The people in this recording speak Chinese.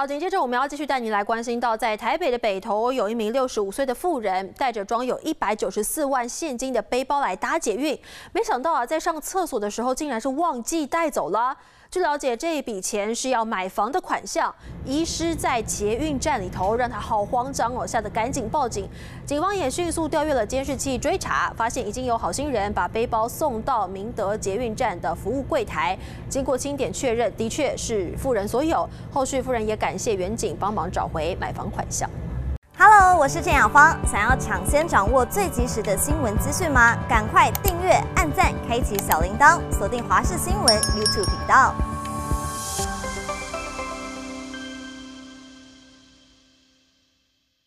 好，紧接着我们要继续带您来关心到，在台北的北投，有一名65岁的妇人带着装有194万现金的背包来搭捷运，没想到啊，在上厕所的时候竟然是忘记带走了。据了解，这一笔钱是要买房的款项，遗失在捷运站里头，让他好慌张哦，吓得赶紧报警。警方也迅速调阅了监视器追查，发现已经有好心人把背包送到明德捷运站的服务柜台，经过清点确认，的确是妇人所有。后续妇人也感谢员警帮忙找回买房款项。 Hello， 我是郑雅芳。想要抢先掌握最及时的新闻资讯吗？赶快订阅、按赞、开启小铃铛，锁定华视新闻 YouTube 频道。